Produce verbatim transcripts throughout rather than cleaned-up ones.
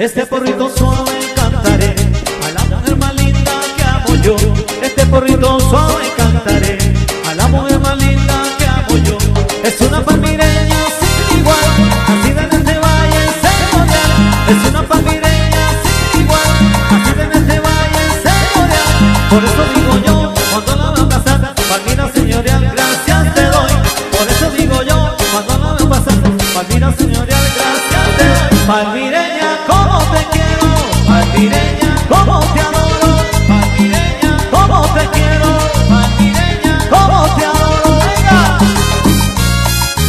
Este porrito suave cantaré a la mujer más linda que amo yo. Este porrito suave cantaré a la mujer más linda que amo yo. Es una palmireña sin igual, nacida en este valle, en Segovial. Es una palmireña sin igual, nacida en este valle, en Segovial. Por eso digo yo, cuando la veo pasar, palmira señorial, gracias te doy. Por eso digo yo, cuando la veo pasar, palmira señorial, gracias te doy. Palmireña, como te quiero, palmireña, como te adoro, palmireña, como te quiero, palmireña, como te adoro. Venga,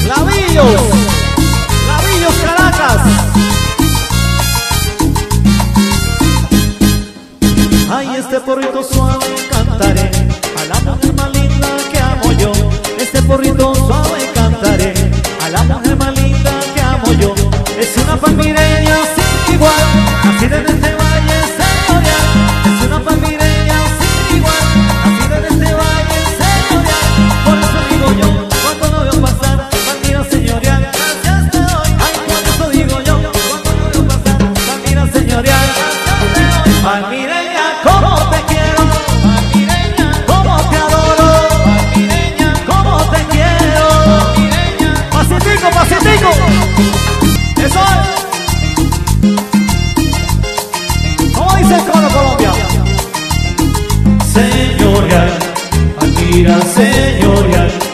Lavillos, Lavillos, Caracas. Ay, este porrito suave cantaré a la mujer más linda que amo yo. Este porrito suave cantaré a la mujer más linda que amo yo. Es una palmireña sin igual, nacida en este valle señorial. Es una palmireña sin igual, nacida en este valle señorial. Por eso digo yo, cuando lo veo pasar, palmira señorial, gracias te doy. Ay, por eso digo yo, cuando lo veo pasar, palmira señorial, gracias te doy. Palmireña, como te quiero, palmireña, como te adoro, palmireña, como te quiero, palmireña. Pacífico, pacífico. ¡Eso es! ¿Cómo dice el coro, Colombia? Señorial, admira, señorial.